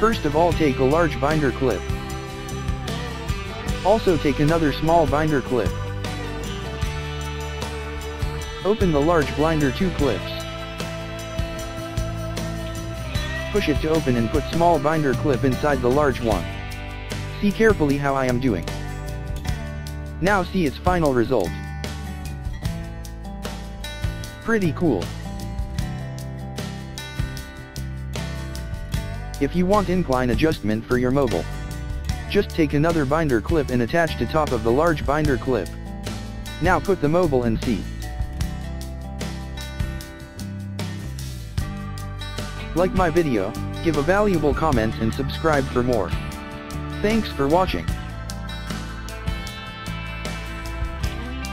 First of all, take a large binder clip. Also take another small binder clip. Open the large binder 2 clips. Push it to open and put small binder clip inside the large one. See carefully how I am doing. Now see its final result. Pretty cool. If you want incline adjustment for your mobile, just take another binder clip and attach to top of the large binder clip. Now put the mobile and see. Like my video, give a valuable comment and subscribe for more. Thanks for watching.